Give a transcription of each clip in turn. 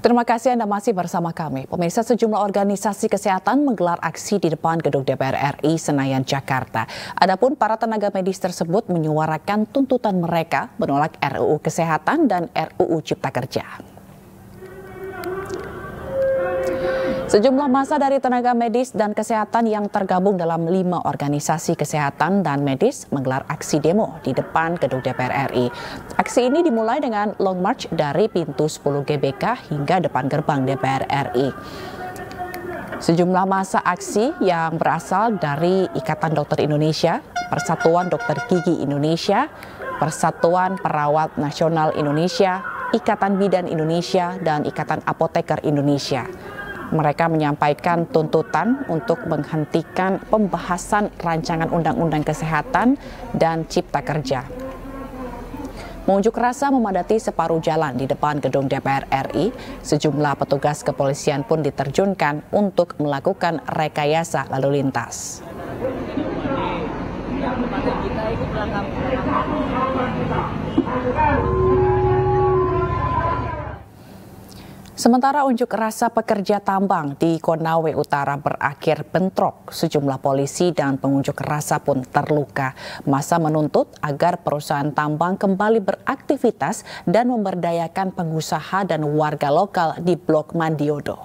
Terima kasih Anda masih bersama kami. Pemirsa, sejumlah organisasi kesehatan menggelar aksi di depan gedung DPR RI Senayan, Jakarta. Adapun para tenaga medis tersebut menyuarakan tuntutan mereka menolak RUU Kesehatan dan RUU Cipta Kerja. Sejumlah massa dari tenaga medis dan kesehatan yang tergabung dalam 5 organisasi kesehatan dan medis menggelar aksi demo di depan gedung DPR RI. Aksi ini dimulai dengan long march dari pintu 10 GBK hingga depan gerbang DPR RI. Sejumlah massa aksi yang berasal dari Ikatan Dokter Indonesia, Persatuan Dokter Gigi Indonesia, Persatuan Perawat Nasional Indonesia, Ikatan Bidan Indonesia, dan Ikatan Apoteker Indonesia. Mereka menyampaikan tuntutan untuk menghentikan pembahasan rancangan Undang-Undang Kesehatan dan Cipta Kerja. Unjuk rasa memadati separuh jalan di depan gedung DPR RI. Sejumlah petugas kepolisian pun diterjunkan untuk melakukan rekayasa lalu lintas. Sementara unjuk rasa pekerja tambang di Konawe Utara berakhir bentrok, sejumlah polisi dan pengunjuk rasa pun terluka. Massa menuntut agar perusahaan tambang kembali beraktivitas dan memberdayakan pengusaha dan warga lokal di Blok Mandiodo.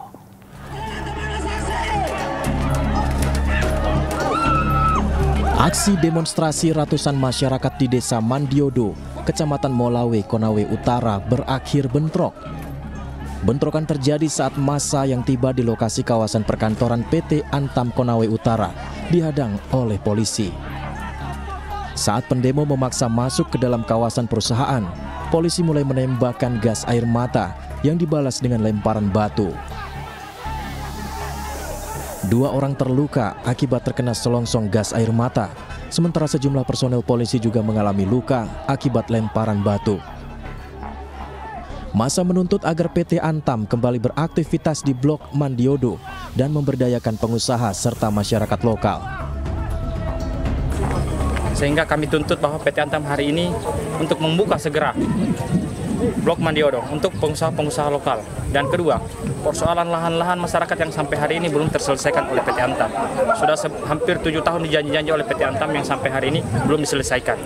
Aksi demonstrasi ratusan masyarakat di Desa Mandiodo, Kecamatan Molawe, Konawe Utara berakhir bentrok. Bentrokan terjadi saat massa yang tiba di lokasi kawasan perkantoran PT Antam Konawe Utara dihadang oleh polisi. Saat pendemo memaksa masuk ke dalam kawasan perusahaan, polisi mulai menembakkan gas air mata yang dibalas dengan lemparan batu. 2 orang terluka akibat terkena selongsong gas air mata, sementara sejumlah personel polisi juga mengalami luka akibat lemparan batu. Massa menuntut agar PT Antam kembali beraktivitas di Blok Mandiodo dan memberdayakan pengusaha serta masyarakat lokal. Sehingga kami tuntut bahwa PT Antam hari ini untuk membuka segera Blok Mandiodo untuk pengusaha-pengusaha lokal. Dan kedua, persoalan lahan-lahan masyarakat yang sampai hari ini belum terselesaikan oleh PT Antam. Sudah hampir 7 tahun dijanji-janji oleh PT Antam yang sampai hari ini belum diselesaikan.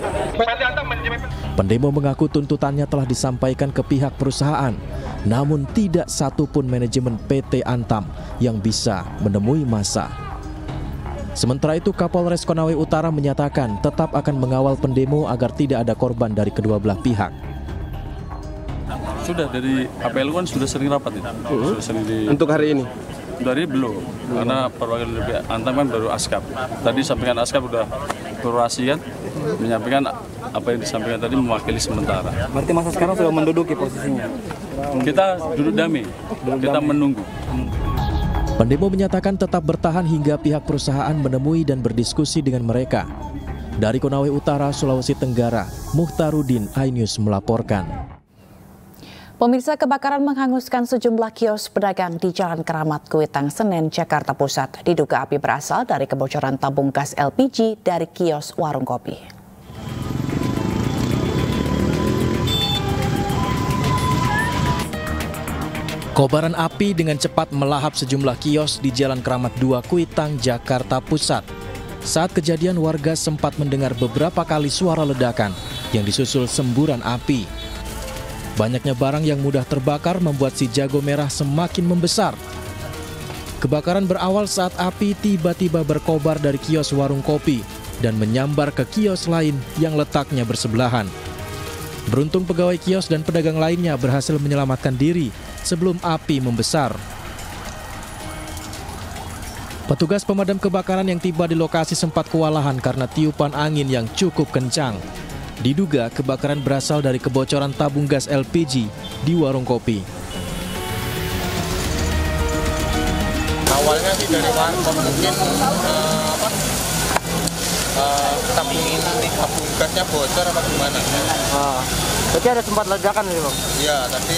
Pendemo mengaku tuntutannya telah disampaikan ke pihak perusahaan, namun tidak satupun manajemen PT Antam yang bisa menemui massa. Sementara itu, Kapolres Konawe Utara menyatakan tetap akan mengawal pendemo agar tidak ada korban dari kedua belah pihak. Sudah dari APLU kan sudah sering rapat itu. Untuk hari ini? Dari belum, karena perwakilan lebih Antam kan baru ASKAP. Tadi sampaikan ASKAP sudah berorasi kan, menyampaikan apa yang disampaikan tadi mewakili sementara. Berarti masa sekarang sudah menduduki posisinya? Kita duduk damai, kita menunggu. Pendemo menyatakan tetap bertahan hingga pihak perusahaan menemui dan berdiskusi dengan mereka. Dari Konawe Utara, Sulawesi Tenggara, Muhtarudin, iNews melaporkan. Pemirsa, kebakaran menghanguskan sejumlah kios pedagang di Jalan Keramat Kuitang, Senen, Jakarta Pusat. Diduga api berasal dari kebocoran tabung gas LPG dari kios warung kopi. Kobaran api dengan cepat melahap sejumlah kios di Jalan Keramat 2 Kuitang, Jakarta Pusat. Saat kejadian, warga sempat mendengar beberapa kali suara ledakan yang disusul semburan api. Banyaknya barang yang mudah terbakar membuat si jago merah semakin membesar. Kebakaran berawal saat api tiba-tiba berkobar dari kios warung kopi dan menyambar ke kios lain yang letaknya bersebelahan. Beruntung pegawai kios dan pedagang lainnya berhasil menyelamatkan diri sebelum api membesar. Petugas pemadam kebakaran yang tiba di lokasi sempat kewalahan karena tiupan angin yang cukup kencang. Diduga kebakaran berasal dari kebocoran tabung gas LPG di warung kopi. Awalnya sih dari warung mungkin kita ingin nanti tabung gasnya bocor apa gimana. Berarti ada tempat ledakan nih Bang? Iya, tapi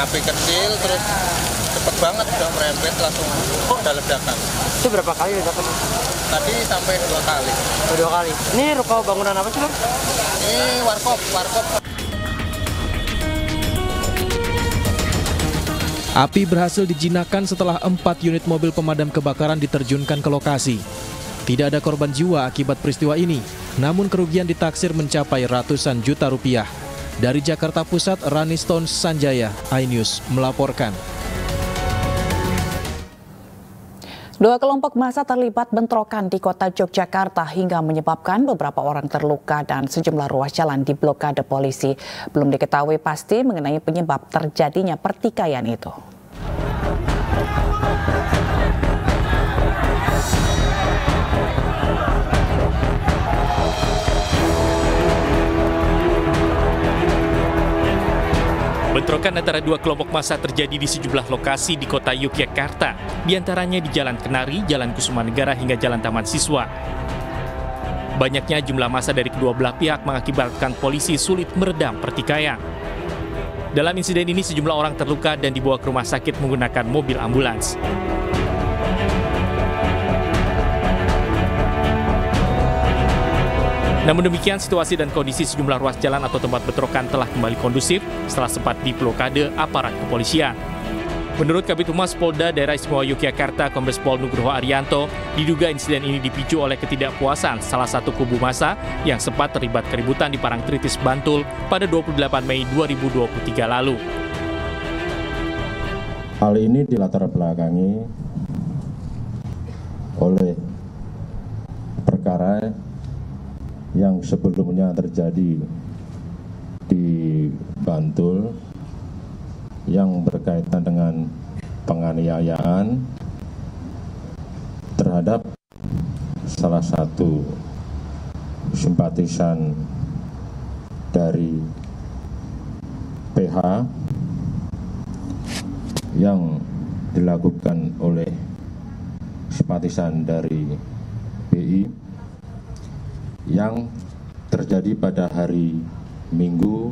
api kecil terus cepat banget udah merembet langsung udah ledakan. Itu berapa kali ledakan? Tadi sampai 2 kali. Oh, 2 kali. Ini ruko bangunan apa sih Bang? Ini warkop. Api berhasil dijinakan setelah 4 unit mobil pemadam kebakaran diterjunkan ke lokasi. Tidak ada korban jiwa akibat peristiwa ini, namun kerugian ditaksir mencapai ratusan juta rupiah. Dari Jakarta Pusat, Rani Stone Sanjaya, iNews melaporkan. Dua kelompok massa terlibat bentrokan di kota Yogyakarta hingga menyebabkan beberapa orang terluka dan sejumlah ruas jalan diblokade polisi. Belum diketahui pasti mengenai penyebab terjadinya pertikaian itu. Bentrokan antara dua kelompok massa terjadi di sejumlah lokasi di kota Yogyakarta, diantaranya di Jalan Kenari, Jalan Kusumanegara, hingga Jalan Taman Siswa. Banyaknya jumlah massa dari kedua belah pihak mengakibatkan polisi sulit meredam pertikaian. Dalam insiden ini sejumlah orang terluka dan dibawa ke rumah sakit menggunakan mobil ambulans. Namun demikian, situasi dan kondisi sejumlah ruas jalan atau tempat bentrokan telah kembali kondusif setelah sempat diblokade aparat kepolisian. Menurut Kabid Humas Polda Daerah Istimewa Yogyakarta, Kombes Pol Nugroho Arianto, diduga insiden ini dipicu oleh ketidakpuasan salah satu kubu massa yang sempat terlibat keributan di Parangtritis Bantul pada 28 Mei 2023 lalu. Hal ini dilatar belakangi oleh perkara yang sebelumnya terjadi di Bantul yang berkaitan dengan penganiayaan terhadap salah satu simpatisan dari PH yang dilakukan oleh simpatisan dari PI yang terjadi pada hari Minggu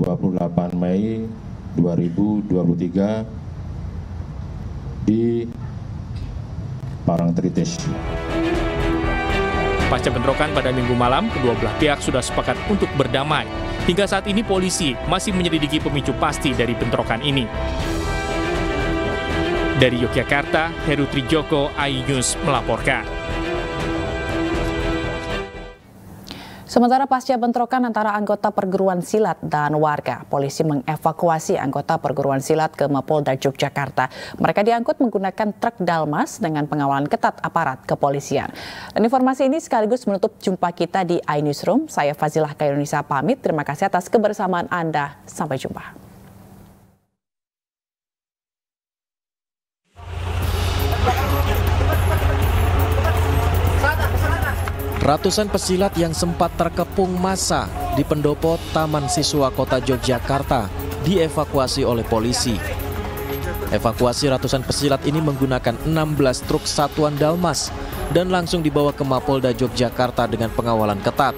28 Mei 2023 di Parangtritis. Pasca bentrokan pada Minggu malam, kedua belah pihak sudah sepakat untuk berdamai. Hingga saat ini polisi masih menyelidiki pemicu pasti dari bentrokan ini. Dari Yogyakarta, Heru Trijoko, iNews melaporkan. Sementara pasca bentrokan antara anggota perguruan silat dan warga, polisi mengevakuasi anggota perguruan silat ke Mapolda Yogyakarta. Mereka diangkut menggunakan truk Dalmas dengan pengawalan ketat aparat kepolisian. Dan informasi ini sekaligus menutup jumpa kita di iNewsroom. Saya Fazilah Khairunisa pamit. Terima kasih atas kebersamaan Anda. Sampai jumpa. Ratusan pesilat yang sempat terkepung massa di Pendopo, Taman Siswa Kota Yogyakarta dievakuasi oleh polisi. Evakuasi ratusan pesilat ini menggunakan 16 truk Satuan Dalmas dan langsung dibawa ke Mapolda Yogyakarta dengan pengawalan ketat.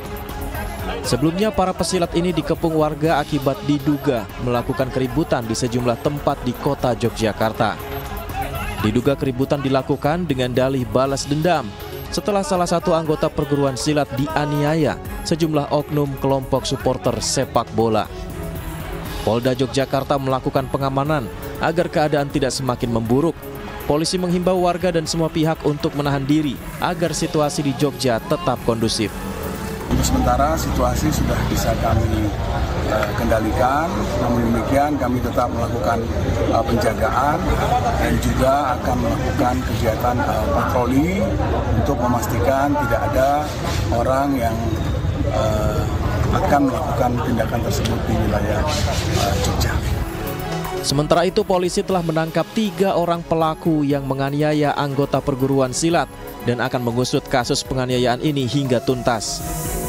Sebelumnya para pesilat ini dikepung warga akibat diduga melakukan keributan di sejumlah tempat di Kota Yogyakarta. Diduga keributan dilakukan dengan dalih balas dendam setelah salah satu anggota perguruan silat dianiaya sejumlah oknum kelompok supporter sepak bola. Polda Yogyakarta melakukan pengamanan agar keadaan tidak semakin memburuk. Polisi menghimbau warga dan semua pihak untuk menahan diri agar situasi di Jogja tetap kondusif. Untuk sementara situasi sudah bisa kami kendalikan, namun demikian kami tetap melakukan penjagaan dan juga akan melakukan kegiatan patroli untuk memastikan tidak ada orang yang akan melakukan tindakan tersebut di wilayah Jogja. Sementara itu polisi telah menangkap 3 orang pelaku yang menganiaya anggota perguruan silat dan akan mengusut kasus penganiayaan ini hingga tuntas.